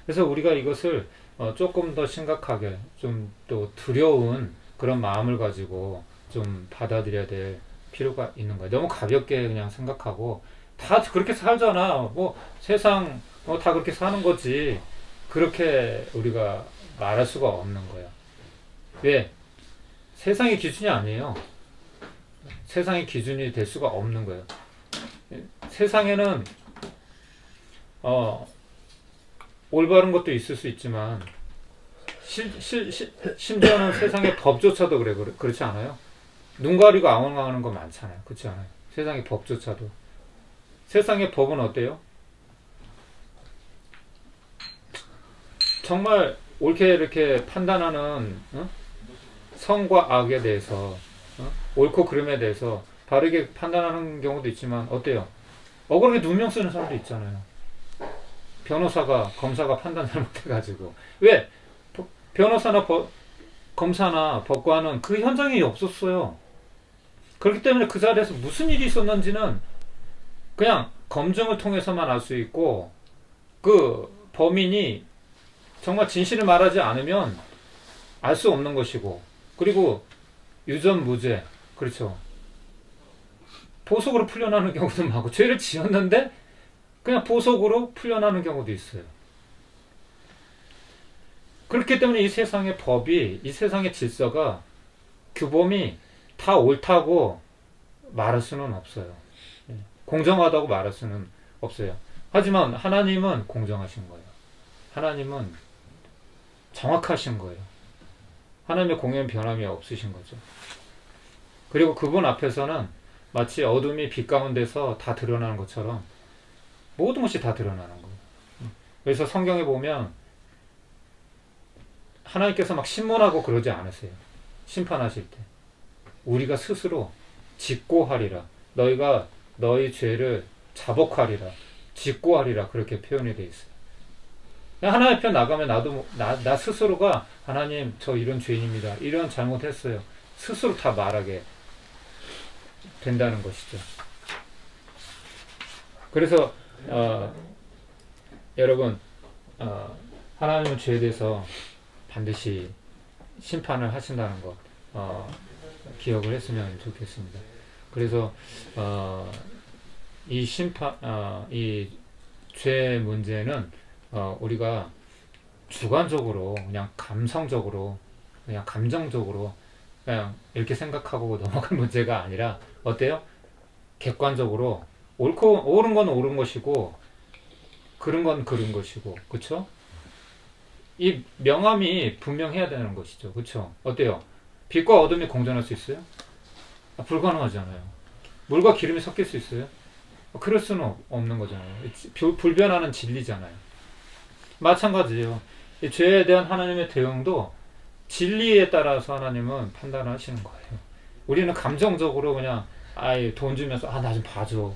그래서 우리가 이것을 조금 더 심각하게 좀 또 두려운 그런 마음을 가지고 좀 받아들여야 될 필요가 있는 거예요. 너무 가볍게 그냥 생각하고 다 그렇게 살잖아. 뭐 세상 다 그렇게 사는 거지. 그렇게 우리가 말할 수가 없는 거예요. 왜? 세상의 기준이 아니에요. 세상의 기준이 될 수가 없는 거예요. 세상에는 올바른 것도 있을 수 있지만 심지어는 세상의 법조차도 그렇지 않아요? 눈 가리고 아웅하는 거 많잖아요. 그렇지 않아요? 세상의 법조차도. 세상의 법은 어때요? 정말 옳게 이렇게 판단하는 선과 악에 대해서 옳고 그름에 대해서 바르게 판단하는 경우도 있지만 어때요? 억울하게 누명 쓰는 사람도 있잖아요. 변호사가 검사가 판단 잘못해가지고. 왜? 변호사나 검사나 법관은 그 현장에 없었어요. 그렇기 때문에 그 자리에서 무슨 일이 있었는지는 그냥 검증을 통해서만 알 수 있고, 그 범인이 정말 진실을 말하지 않으면 알 수 없는 것이고, 그리고 유전무죄, 그렇죠, 보석으로 풀려나는 경우도 많고, 죄를 지었는데 그냥 보석으로 풀려나는 경우도 있어요. 그렇기 때문에 이 세상의 법이, 이 세상의 질서가, 규범이 다 옳다고 말할 수는 없어요. 공정하다고 말할 수는 없어요. 하지만 하나님은 공정하신 거예요. 하나님은 정확하신 거예요. 하나님의 공연 변함이 없으신 거죠. 그리고 그분 앞에서는 마치 어둠이 빛 가운데서 다 드러나는 것처럼 모든 것이 다 드러나는 거예요. 그래서 성경에 보면 하나님께서 막 신문하고 그러지 않으세요. 심판하실 때 우리가 스스로 직고하리라, 너희가 너희 죄를 자복하리라, 직고하리라, 그렇게 표현이 되어 있어요. 하나님 앞에 나가면 나도 나 스스로가, 하나님 저 이런 죄인입니다, 이런 잘못했어요, 스스로 다 말하게 된다는 것이죠. 그래서 여러분, 하나님은 죄에 대해서 반드시 심판을 하신다는 것 기억을 했으면 좋겠습니다. 그래서 이 심판, 이 죄 문제는 우리가 주관적으로, 그냥 감성적으로, 그냥 감정적으로 그냥 이렇게 생각하고 넘어갈 문제가 아니라 어때요? 객관적으로 옳은 건 옳은 것이고 그른 건 그른 것이고, 그쵸? 이 명암이 분명해야 되는 것이죠. 그쵸? 어때요? 빛과 어둠이 공존할 수 있어요? 불가능하잖아요. 물과 기름이 섞일 수 있어요? 그럴 수는 없는 거잖아요. 불변하는 진리잖아요. 마찬가지예요. 이 죄에 대한 하나님의 대응도 진리에 따라서 하나님은 판단하시는 거예요. 우리는 감정적으로 그냥 아예 돈 주면서 나 좀 봐줘,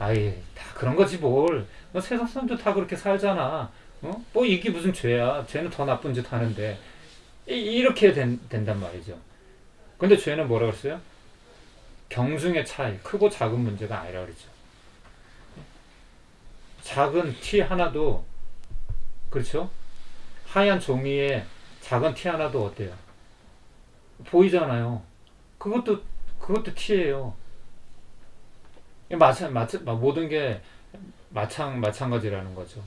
아예 다 그런 거지 뭘, 세상 사람들 다 그렇게 살잖아, 뭐 이게 무슨 죄야, 죄는 더 나쁜 짓 하는데, 이렇게 된단 말이죠. 근데 죄는 뭐라고 했어요? 경중의 차이, 크고 작은 문제가 아니라 그러죠. 작은 티 하나도, 그렇죠? 하얀 종이에 작은 티 하나도 어때요? 보이잖아요. 그것도 티예요. 모든 게 마찬가지라는 거죠.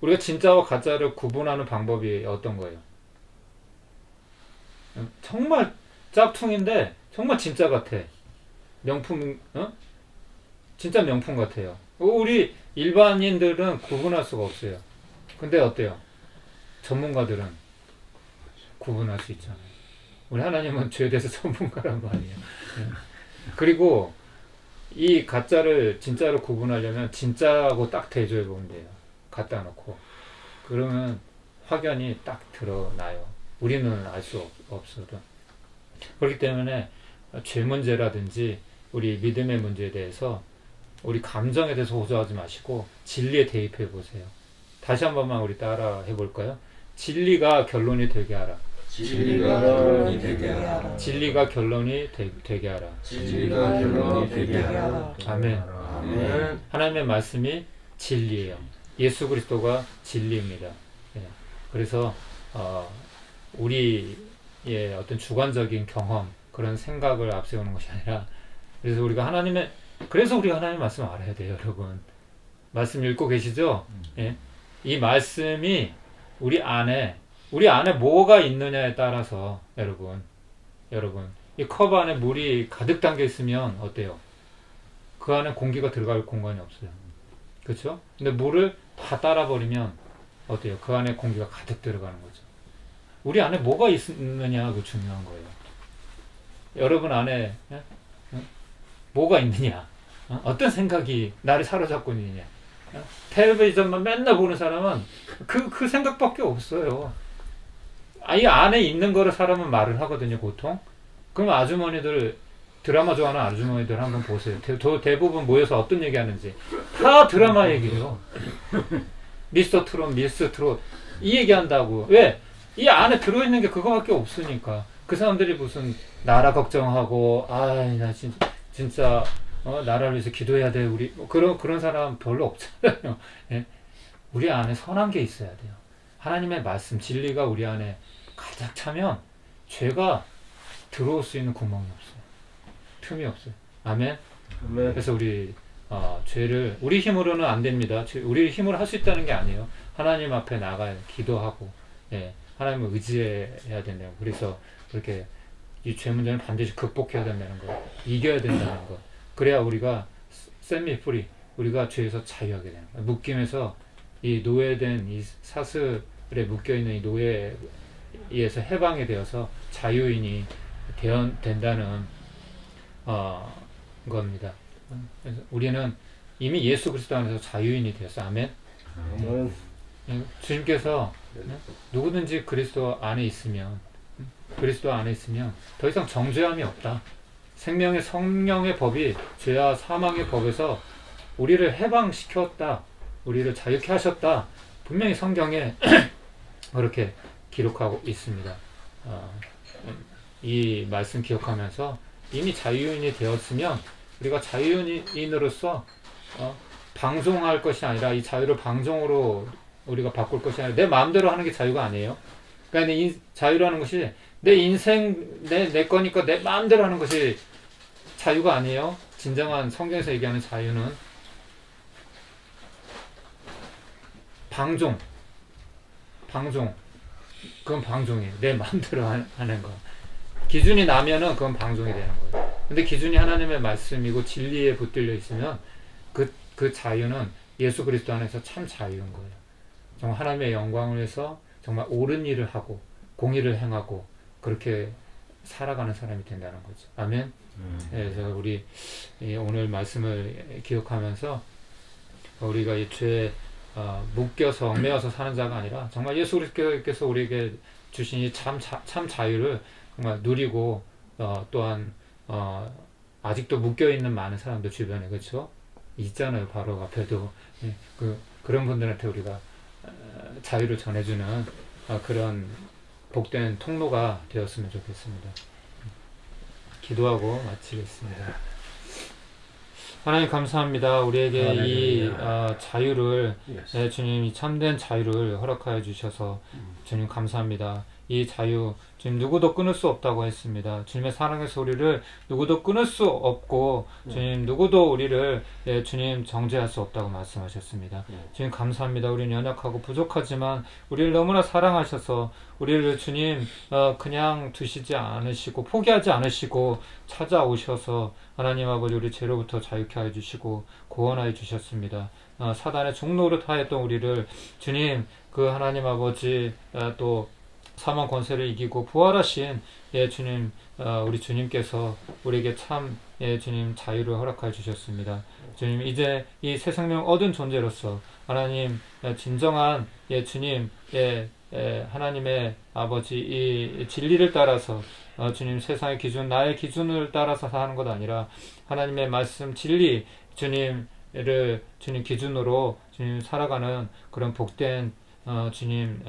우리가 진짜와 가짜를 구분하는 방법이 어떤 거예요? 정말 짝퉁인데 정말 진짜 같아. 명품, 진짜 명품 같아요. 우리 일반인들은 구분할 수가 없어요. 근데 어때요? 전문가들은 구분할 수 있잖아요. 우리 하나님은 죄에 대해서 전문가란 말이에요. 그리고 이 가짜를 진짜로 구분하려면 진짜하고 딱 대조해 보면 돼요. 갖다 놓고. 그러면 확연히 딱 드러나요. 우리는 알 수 없어도. 그렇기 때문에 죄 문제라든지 우리 믿음의 문제에 대해서, 우리 감정에 대해서 호소하지 마시고 진리에 대입해 보세요. 다시 한 번만 우리 따라 해볼까요? 진리가 결론이 되게 하라. 진리가 결론이 되게 하라. 진리가 결론이 되게 하라. 진리가 결론이 되게 하라. 아멘. 아멘. 하나님의 말씀이 진리예요. 예수 그리스도가 진리입니다. 예. 그래서 우리의 어떤 주관적인 경험, 그런 생각을 앞세우는 것이 아니라, 그래서 우리가 하나님의, 그래서 우리가 하나님의 말씀을 알아야 돼요, 여러분. 말씀 읽고 계시죠? 예? 이 말씀이 우리 안에 뭐가 있느냐에 따라서, 여러분, 이 컵 안에 물이 가득 담겨 있으면 어때요? 그 안에 공기가 들어갈 공간이 없어요. 그렇죠? 근데 물을 다 따라버리면 어때요? 그 안에 공기가 가득 들어가는 거죠. 우리 안에 뭐가 있느냐가 중요한 거예요. 여러분 안에 뭐가 있느냐, 어떤 생각이 나를 사로잡고 있느냐. 텔레비전만 맨날 보는 사람은 그 생각밖에 없어요. 이 안에 있는 거를 사람은 말을 하거든요, 보통. 그럼 아주머니들, 드라마 좋아하는 아주머니들 한번 보세요. 대부분 모여서 어떤 얘기 하는지 다 드라마 얘기예요. 미스터 트롯, 미스 트롯 이 얘기한다고. 왜? 이 안에 들어있는 게 그거밖에 없으니까. 그 사람들이 무슨 나라 걱정하고, 나 진짜 나라를 위해서 기도해야 돼, 우리 그런 사람 별로 없잖아요. 예? 우리 안에 선한 게 있어야 돼요. 하나님의 말씀, 진리가 우리 안에 가득 차면 죄가 들어올 수 있는 구멍이 없어요. 틈이 없어요. 아멘. 네. 그래서 우리 죄를 우리 힘으로는 안 됩니다. 우리 힘으로 할 수 있다는 게 아니에요. 하나님 앞에 나가 기도하고, 예, 하나님을 의지해야 된다고. 그래서 그렇게 이 죄 문제는 반드시 극복해야 된다는 거, 이겨야 된다는 거. 그래야 우리가 셋미프리, 우리가 죄에서 자유하게 되는 거예요. 묶임에서, 이 노예된 이 사슬에 묶여있는 이 노예에서 해방이 되어서 자유인이 된다는 겁니다. 그래서 우리는 이미 예수 그리스도 안에서 자유인이 되었어요. 아멘. 주님께서 누구든지 그리스도 안에 있으면, 더 이상 정죄함이 없다. 생명의 성령의 법이 죄와 사망의 법에서 우리를 해방시켰다, 우리를 자유케 하셨다, 분명히 성경에 그렇게 기록하고 있습니다. 이 말씀 기억하면서 이미 자유인이 되었으면 우리가 자유인으로서 방종할 것이 아니라, 이 자유를 방종으로 우리가 바꿀 것이 아니라 내 마음대로 하는 게 자유가 아니에요. 그러니까 자유라는 것이 내 인생, 내 거니까 내 마음대로 하는 것이 자유가 아니에요. 진정한 성경에서 얘기하는 자유는 방종. 그건 방종이에요. 내 마음대로 하는 거. 기준이 나면은 그건 방종이 되는 거예요. 근데 기준이 하나님의 말씀이고 진리에 붙들려 있으면 그 자유는 예수 그리스도 안에서 참 자유인 거예요. 정말 하나님의 영광을 위해서 정말 옳은 일을 하고 공의를 행하고 그렇게 살아가는 사람이 된다는 거죠. 아멘. 그래서 우리 오늘 말씀을 기억하면서 우리가 이 죄에 묶여서 얽매여서 사는 자가 아니라 정말 예수 그리스도께서 우리에게 주신 이 참 자유를 정말 누리고, 또한 아직도 묶여있는 많은 사람들 주변에, 그렇죠? 있잖아요, 바로 앞에도. 그런 분들한테 우리가 자유를 전해주는 그런 복된 통로가 되었으면 좋겠습니다. 기도하고 마치겠습니다. 하나님 감사합니다. 우리에게 이 자유를, 주님이 참된 자유를 허락하여 주셔서 주님 감사합니다. 이 자유, 주님 누구도 끊을 수 없다고 했습니다. 주님의 사랑의 소리를 누구도 끊을 수 없고, 주님 누구도 우리를, 주님 정죄할 수 없다고 말씀하셨습니다. 주님 감사합니다. 우리는 연약하고 부족하지만 우리를 너무나 사랑하셔서 우리를 주님 그냥 두시지 않으시고 포기하지 않으시고 찾아오셔서 하나님 아버지 우리 죄로부터 자유케 하여 주시고 구원하여 주셨습니다. 사단의 종로를 타했던 우리를 주님 그 하나님 아버지 또 사망 권세를 이기고 부활하신 주님, 우리 주님께서 우리에게 참 주님 자유를 허락하여 주셨습니다. 주님 이제 이 새 생명 얻은 존재로서 하나님 진정한 주님 하나님의 아버지 이 진리를 따라서 주님 세상의 기준, 나의 기준을 따라서 사는 것 아니라 하나님의 말씀 진리 주님을 주님 기준으로 주님 살아가는 그런 복된 주님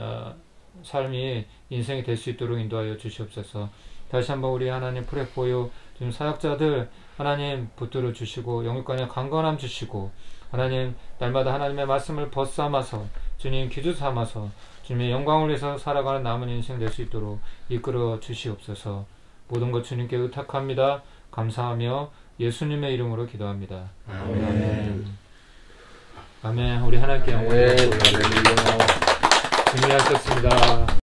삶이 인생이 될 수 있도록 인도하여 주시옵소서. 다시 한번 우리 하나님 프레포요 지금 사역자들 하나님 붙들어 주시고 영육간에 강건함 주시고 하나님 날마다 하나님의 말씀을 벗삼아서 주님 기준 삼아서 주님의 영광을 위해서 살아가는 남은 인생 될 수 있도록 이끌어 주시옵소서. 모든 것 주님께 의탁합니다. 감사하며 예수님의 이름으로 기도합니다. 아멘. 아멘. 우리 하나님께 영광을 돌리며 준비하셨습니다.